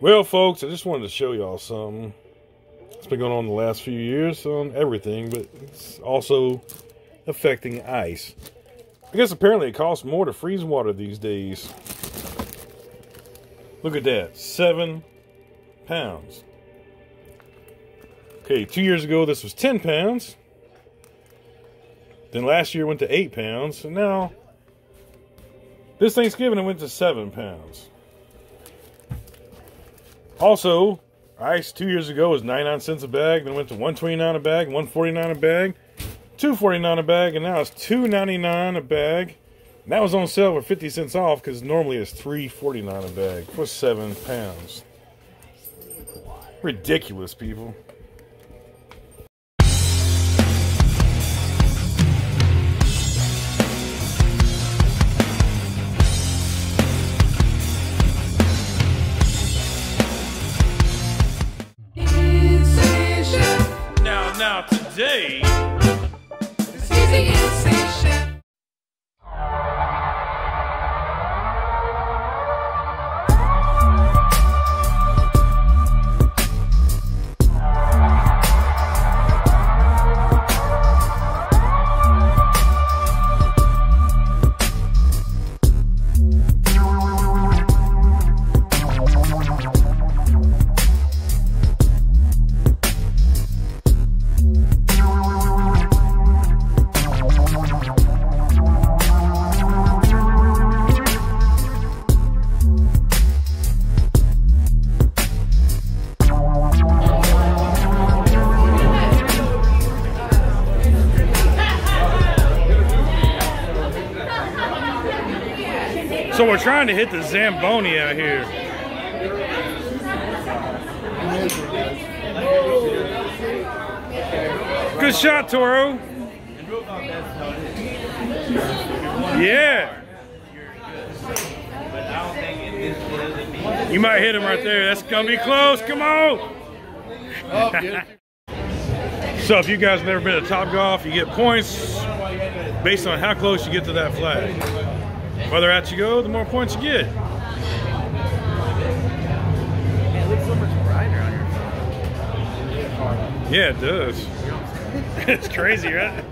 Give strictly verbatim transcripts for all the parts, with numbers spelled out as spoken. Well, folks, I just wanted to show y'all something that's been going on the last few years on everything, but it's also affecting ice. I guess apparently it costs more to freeze water these days. Look at that, seven pounds. Okay, two years ago this was ten pounds. Then last year it went to eight pounds, and now this Thanksgiving it went to seven pounds. Also, ice two years ago was ninety-nine cents a bag, then went to one twenty-nine a bag, one forty-nine a bag, two forty-nine a bag, and now it's two ninety-nine a bag. And that was on sale for fifty cents off because normally it's three forty-nine a bag for seven pounds. Ridiculous, people. Today, it's easy and safe shit. So we're trying to hit the Zamboni out here. Good shot, Toro. Yeah. You might hit him right there. That's going to be close. Come on. So if you guys have never been to Topgolf, you get points based on how close you get to that flag. Farther out you go, the more points you get. It looks so much brighter on your phone. Yeah, it does. It's crazy, right?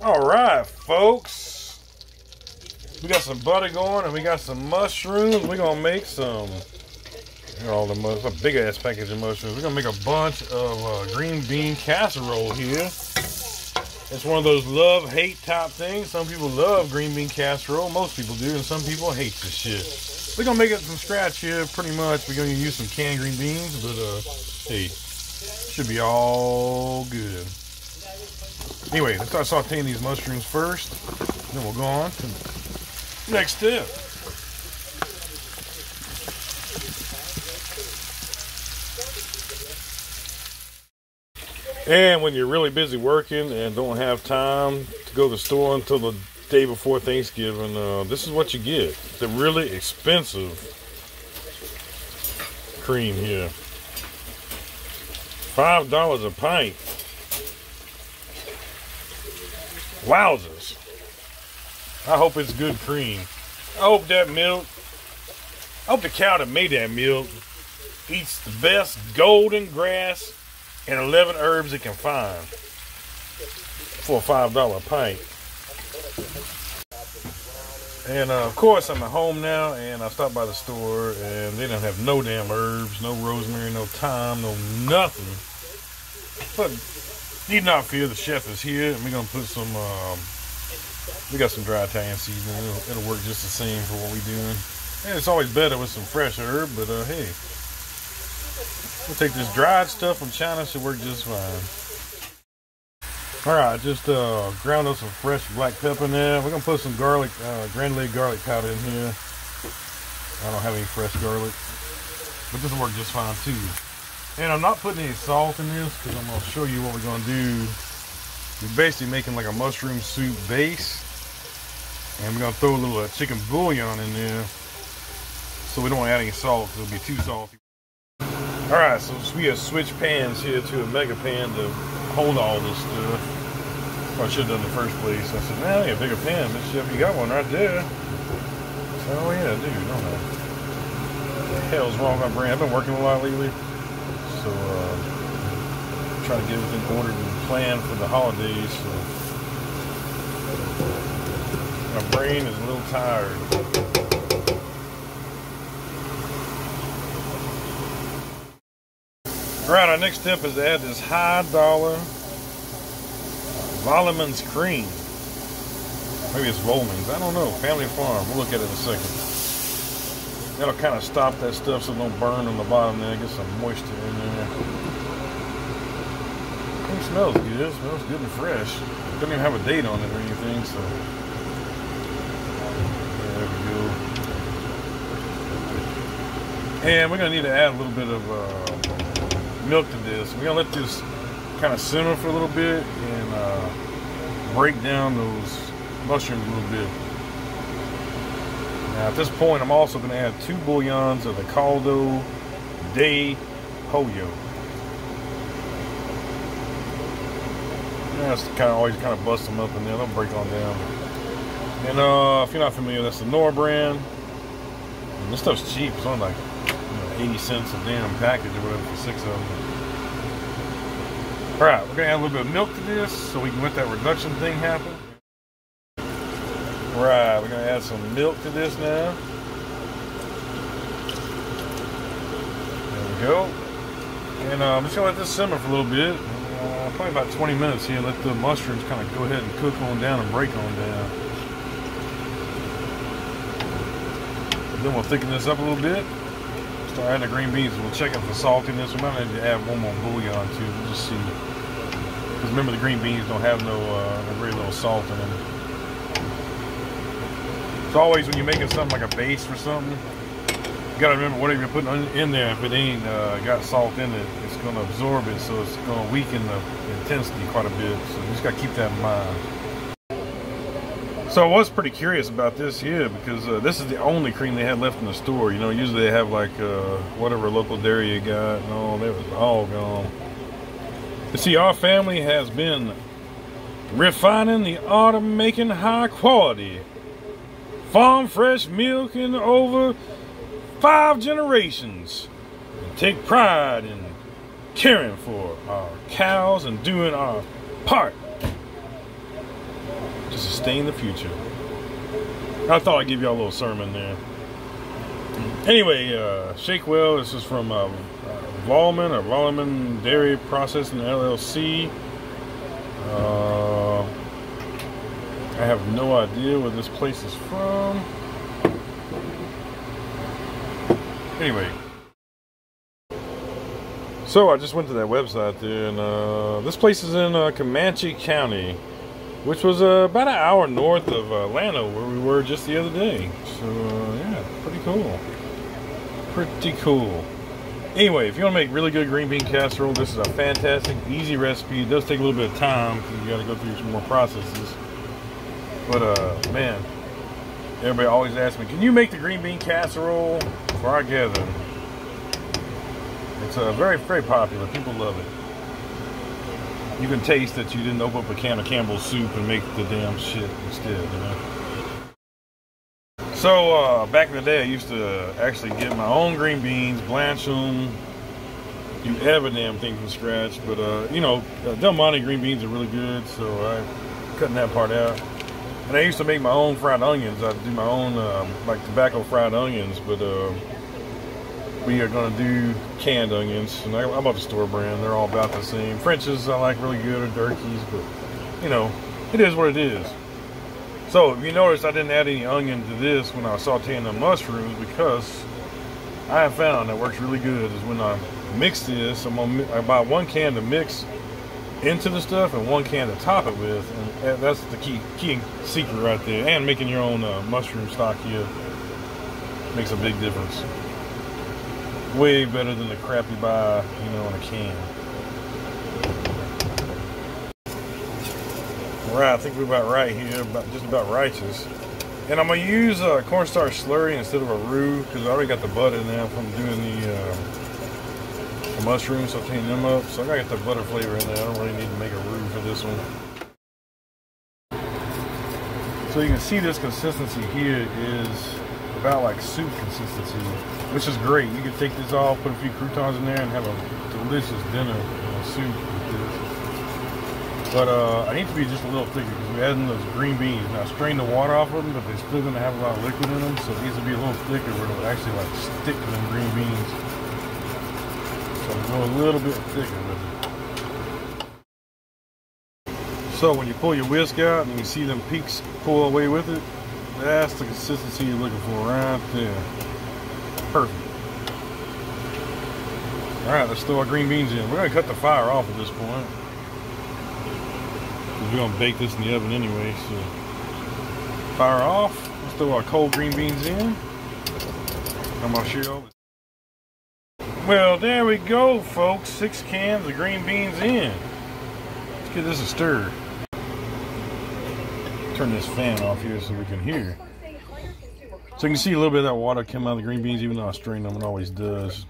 Alright, folks, we got some butter going and we got some mushrooms. We're going to make some, all the mushrooms, a big ass package of mushrooms. We're going to make a bunch of uh, green bean casserole here. It's one of those love hate type things. Some people love green bean casserole, most people do, and some people hate this shit. We're going to make it from scratch here pretty much. We're going to use some canned green beans, but uh, hey, should be all good. Anyway, let's start sauteing these mushrooms first. Then we'll go on to the next step. And when you're really busy working and don't have time to go to the store until the day before Thanksgiving, uh, this is what you get. The really expensive cream here. five dollars a pint. Wowzers. I hope it's good cream. I hope that milk, I hope the cow that made that milk eats the best golden grass and eleven herbs it can find for a five dollar pint. And uh, of course, I'm at home now and I stopped by the store and they don't have no damn herbs, no rosemary, no thyme, no nothing. But need not fear, the chef is here, and we're gonna put some. Um, we got some dry Italian seasoning. It'll, it'll work just the same for what we're doing. And it's always better with some fresh herb, but uh, hey, we'll take this dried stuff from China. Should work just fine. All right, just uh, ground up some fresh black pepper in there. We're gonna put some garlic, uh, granulated garlic powder in here. I don't have any fresh garlic, but this will work just fine too. And I'm not putting any salt in this because I'm going to show you what we're going to do. We're basically making like a mushroom soup base, and we're going to throw a little uh, chicken bouillon in there. So we don't want to add any salt because it'll be too salty. All right, so we have switched pans here to a mega pan to hold all this stuff. I should have done the first place. I said, man, I need a bigger pan. This chef, you got one right there. Oh yeah, dude, I don't know what the hell's wrong with my brain. I've been working a lot lately, so uh, trying to get everything ordered and planned for the holidays. So my brain is a little tired. All right, our next step is to add this high dollar Volumens cream. Maybe it's Volumens, I don't know. Family Farm, we'll look at it in a second. That'll kind of stop that stuff so it don't burn on the bottom there, get some moisture in there. It smells good, it smells good and fresh. It doesn't even have a date on it or anything, so. There we go. And we're gonna need to add a little bit of uh, milk to this. We're gonna let this kind of simmer for a little bit and uh, break down those mushrooms a little bit. Now at this point, I'm also gonna add two bouillons of the Caldo de Pollo. That's kind of always kind of bust them up in there. They'll break on down. And uh, if you're not familiar, that's the Nora brand. And this stuff's cheap. It's only like eighty cents a damn package or whatever for six of them. All right, we're gonna add a little bit of milk to this so we can let that reduction thing happen. All right, we're gonna add some milk to this now. There we go. And uh, I'm just gonna let this simmer for a little bit. Uh, probably about twenty minutes here. Let the mushrooms kind of go ahead and cook on down and break on down. Then we'll thicken this up a little bit. Start adding the green beans. We'll check it for saltiness. We might need to add one more bouillon too. We'll just see. Because remember, the green beans don't have no uh, very little salt in them. It's always when you're making something like a base for something, you gotta remember whatever you're putting in there. If it ain't uh, got salt in it, it's gonna absorb it, so it's gonna weaken the intensity quite a bit. So you just gotta keep that in mind. So I was pretty curious about this here because uh, this is the only cream they had left in the store. You know, usually they have like uh, whatever local dairy you got and all that was all gone. But see, our family has been refining the art of making high quality farm fresh milk in over five generations. We take pride in caring for our cows and doing our part to sustain the future. I thought I'd give y'all a little sermon there. Anyway, uh, shake well. This is from uh, uh, Volman or Volman Dairy Processing L L C. Uh, I have no idea where this place is from. Anyway, so I just went to that website there, and uh, this place is in uh, Comanche County, which was uh, about an hour north of Atlanta, where we were just the other day. So uh, yeah, pretty cool. Pretty cool. Anyway, if you want to make really good green bean casserole, this is a fantastic, easy recipe. It does take a little bit of time because you got to go through some more processes. But uh, man, everybody always asks me, "Can you make the green bean casserole for our gathering?" It's uh, very, very popular. People love it. You can taste that you didn't open up a can of Campbell's soup and make the damn shit instead, you know? So, uh, back in the day, I used to actually get my own green beans, blanch them, do every damn thing from scratch, but, uh, you know, uh, Del Monte green beans are really good, so I'm cutting that part out. And I used to make my own fried onions. I'd do my own, uh, like, tobacco fried onions, but, uh, we are going to do canned onions, and I'm about the store brand. They're all about the same. French's I like really good, or Durkee's, but you know, it is what it is. So if you notice, I didn't add any onion to this when I was sauteing the mushrooms, because I have found that works really good is when I mix this. I'm gonna, I buy one can to mix into the stuff and one can to top it with, and that's the key key secret right there. And making your own uh, mushroom stock here. Makes a big difference. Way better than the crap you buy, you know, in a can. Right, I think we're about right here, about just about righteous. And I'm gonna use a uh, cornstarch slurry instead of a roux because I already got the butter in there from doing the, uh, the mushrooms, sauteing them up. So I gotta get the butter flavor in there. I don't really need to make a roux for this one. So you can see this consistency here is about like soup consistency, which is great. You can take this off, put a few croutons in there, and have a delicious dinner, you know, soup with this. But uh, I need to be just a little thicker because we're adding those green beans. Now, I strained the water off of them, but they're still going to have a lot of liquid in them, so it needs to be a little thicker where it would actually like stick to them green beans. So I'll go a little bit thicker with it. So when you pull your whisk out and you see them peaks pull away with it, that's the consistency you're looking for right there. Perfect. All right, let's throw our green beans in. We're going to cut the fire off at this point. We're going to bake this in the oven anyway, so fire off. Let's throw our cold green beans in. I'm going to show you all this. Well, there we go, folks. Six cans of green beans in. Let's give this a stir. Turn this fan off here so we can hear. So you can see a little bit of that water come out of the green beans, even though I strained them, it always does.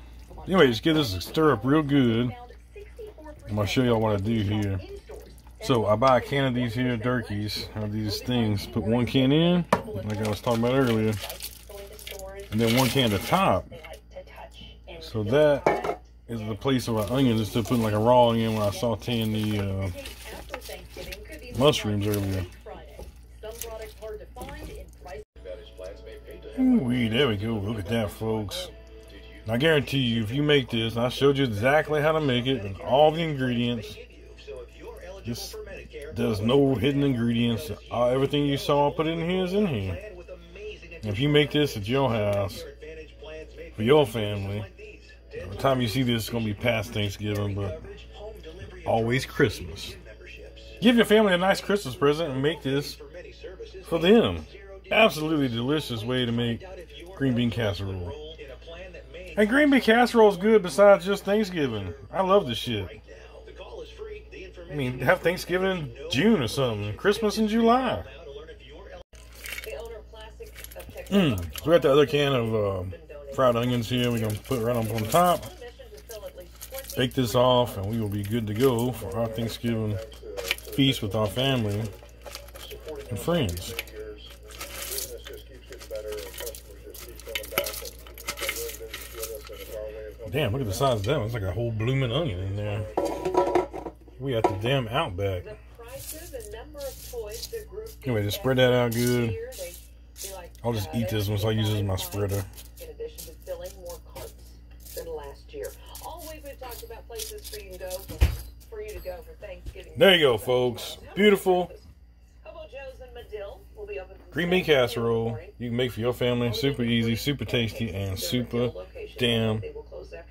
Anyway, just give this a stir up real good. I'm going to show y'all what I do here. So I buy a can of these here Durkee's, or these things. Put one can in, like I was talking about earlier, and then one can at the top. So that is the place of our onions. Instead of putting like a raw onion when I saute in the uh, mushrooms earlier. Ooh, there we go. Look at that, folks. And I guarantee you, if you make this, and I showed you exactly how to make it and all the ingredients. This, there's no hidden ingredients. Uh, everything you saw put in here is in here. And if you make this at your house for your family, by the time you see this, it's gonna be past Thanksgiving, but always Christmas. Give your family a nice Christmas present and make this for them. Absolutely delicious way to make green bean casserole. And green bean casserole is good besides just Thanksgiving. I love this shit. I mean, have Thanksgiving in June or something. Christmas in July. Mm. So we got the other can of uh, fried onions here. We're going to put right up on top. Bake this off, and we will be good to go for our Thanksgiving feast with our family and friends. Damn, look at the size of that one. It's like a whole blooming onion in there. We at the damn Outback. Anyway, just spread that out good. I'll just eat this one, so I use this as my spreader. In addition to filling more carts than last year. Always we've talked about places for you to go for you to go for Thanksgiving. There you go, folks. Beautiful. Green bean casserole. You can make for your family. Super easy, super tasty, and super damn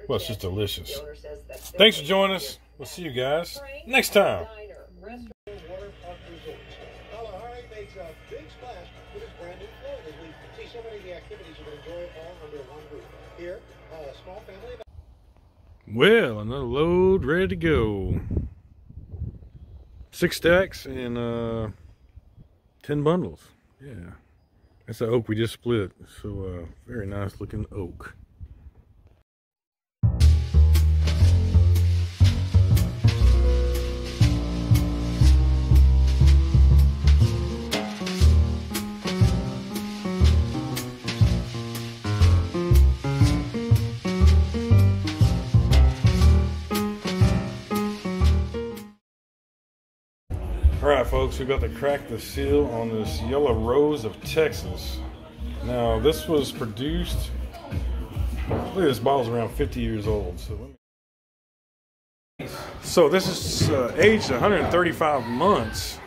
well, it's just delicious. Thanks for joining us. We'll see you guys next time. Well, another load ready to go. Six stacks and uh, ten bundles. Yeah, that's the oak we just split. So, uh, very nice looking oak. Alright folks, we're about to crack the seal on this Yellow Rose of Texas. Now this was produced, I believe this bottle's around fifty years old. So, let me... so this is uh, aged one hundred thirty-five months.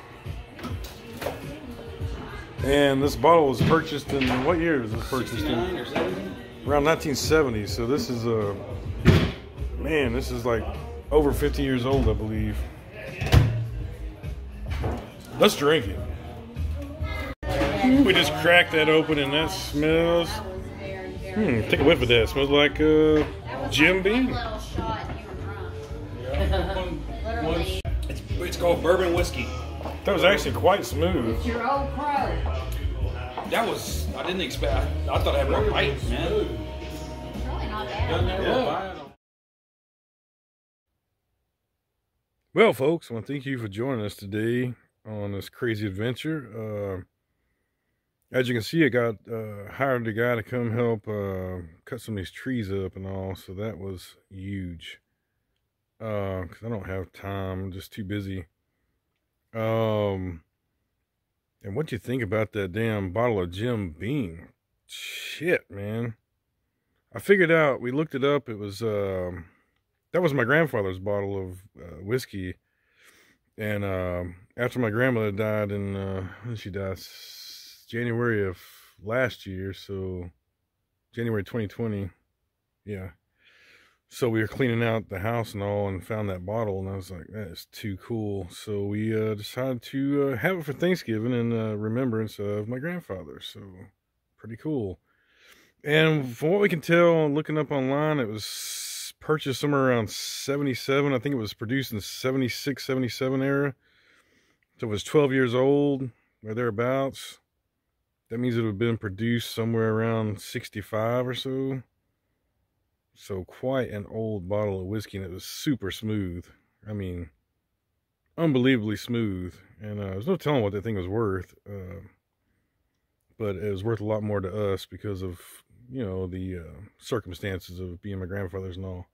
And this bottle was purchased in, what year was this purchased in? Around nineteen seventy, so this is, uh, man, this is like over fifty years old, I believe. Let's drink it. We just cracked that open and that smells Hmm, take a whiff of that. It smells like uh, Jim Beam. It's, it's called bourbon whiskey. That was actually quite smooth. It's your old crow. That was, I didn't expect, I, I thought I had more bite, man. It's really not bad. Yeah. Well, folks, I want to thank you for joining us today on this crazy adventure. Uh, as you can see, I got uh, hired a guy to come help uh, cut some of these trees up and all, so that was huge. Uh, 'cause I don't have time, I'm just too busy. Um, and what you think about that damn bottle of Jim Beam? Shit, man. I figured out, we looked it up, it was, um, that was my grandfather's bottle of uh, whiskey. And, um, uh, after my grandmother died, and, uh, she died January of last year, so January twenty twenty, yeah. So we were cleaning out the house and all, and found that bottle, and I was like, that is too cool. So we uh, decided to uh, have it for Thanksgiving in uh, remembrance of my grandfather. So pretty cool. And from what we can tell, looking up online, it was purchased somewhere around seventy-seven. I think it was produced in the seventy-six, seventy-seven era. So it was twelve years old, or thereabouts. That means it would have been produced somewhere around sixty-five or so. So quite an old bottle of whiskey, and it was super smooth. I mean, unbelievably smooth. And uh, there's no telling what that thing was worth. Uh, but it was worth a lot more to us because of, you know, the uh, circumstances of being my grandfather's and all.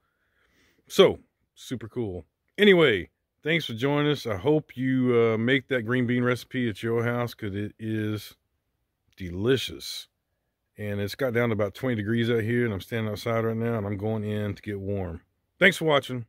So, super cool. Anyway, thanks for joining us. I hope you uh, make that green bean recipe at your house, because it is delicious. And it's got down to about twenty degrees out here, and I'm standing outside right now, and I'm going in to get warm. Thanks for watching.